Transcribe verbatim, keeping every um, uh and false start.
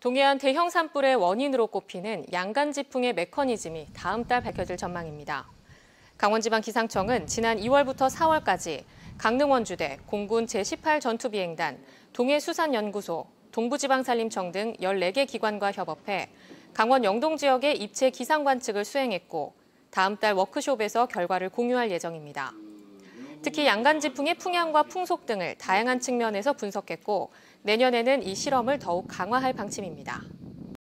동해안 대형 산불의 원인으로 꼽히는 양간지풍의 메커니즘이 다음 달 밝혀질 전망입니다. 강원지방기상청은 지난 이월부터 사월까지 강릉원주대, 공군 제십팔 전투비행단, 동해수산연구소, 동부지방산림청 등 열네 개 기관과 협업해 강원 영동 지역의 입체 기상 관측을 수행했고 다음 달 워크숍에서 결과를 공유할 예정입니다. 특히 양간지풍의 풍향과 풍속 등을 다양한 측면에서 분석했고 내년에는 이 실험을 더욱 강화할 방침입니다.